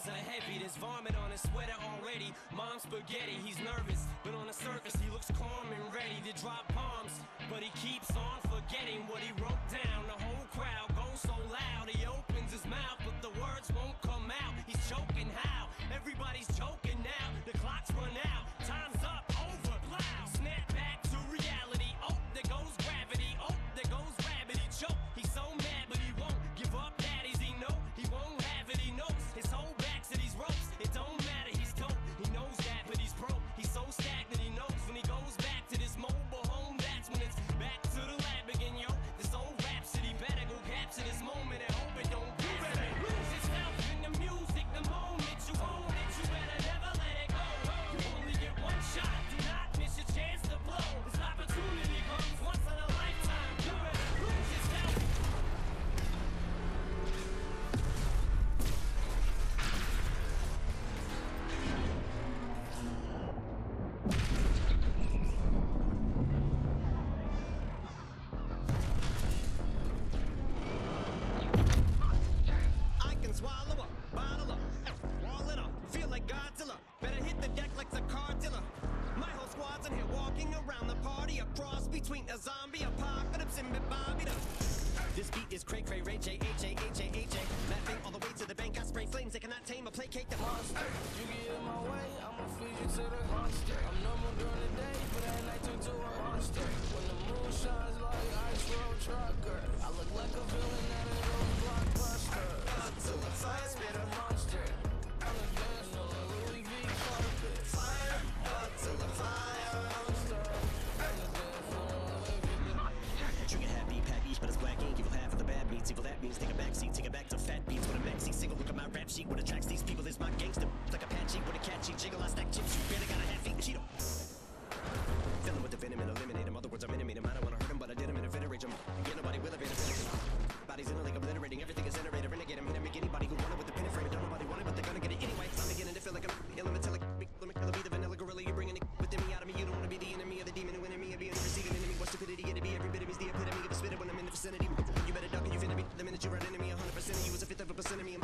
arms are heavy, there's vomit on his sweater already. Mom's spaghetti, he's nervous, but on the surface he looks calm and ready to drop bombs. But he keeps on forgetting what he wrote down. The whole crowd goes so loud, he opens his mouth, but the words won't come out. He's choking how? Everybody's choking now. The clock's run out, time's up, over, loud. Snap back to reality, oh, there goes gravity, oh, there goes rabbit, he choke. He's so mad, but he won't give up, that is he know. He won't have it, he knows. His whole back to these ropes, it don't matter, he's dope. He knows that, but he's broke. He's so stagnant, he knows when he goes back to this mobile home, that's when it's back to the lab again, yo. This old rhapsody better go capture this moment and hope it don't do better. Lose yourself in the music, the moment you own it, you better never let it go. You only get one shot, do not miss your chance to blow. This opportunity comes once in a lifetime, you better lose yourself. A zombie apocalypse and Bobby. This beat is cray cray, Ray J, H-A-H-A-H-A. Laughing all the way to the bank, I spray flames. They cannot tame or placate the monster. You get in my way, I'ma feed you to the monster. I'm normal during the day, but at night turn to a monster. When the moon shines like ice road trucker, I look like a villain at an old blockbuster. Up to the fire, spit a monster. I'm a dance on a Louis V carpet. Fire, up to the fire. But it's black ink, evil half of the bad meats. Evil that means take a backseat, take it back to fat beats. With a maxi single, look at my rap sheet. What attracts these people is my gangster. Like Apache with a catchy jiggle, I stack chips. You better got a half-eat Cheeto. Fill him with the venom and eliminate him. Other words, I'm intimate him. I don't want to hurt him, but I did him and eviscerate him. Again, nobody will have it. Bodies in a lake obliterating. Everything is iterated. Renegade him. Hit make anybody who wanted with the pin frame. Don't nobody want it, but they're gonna get it anyway. I'm beginning to feel like I'm ill. It'll be the vanilla gorilla. You're bringing it within me, out of me. You don't want to be the enemy of the demon who enemy of being the receiving enemy. What stupidity it'd be. Every bit of me's the epitome of a spitter when I'm in the vicinity. You better duck and you finna be the minute you run into me. 100% of you is a fifth of a percent of me.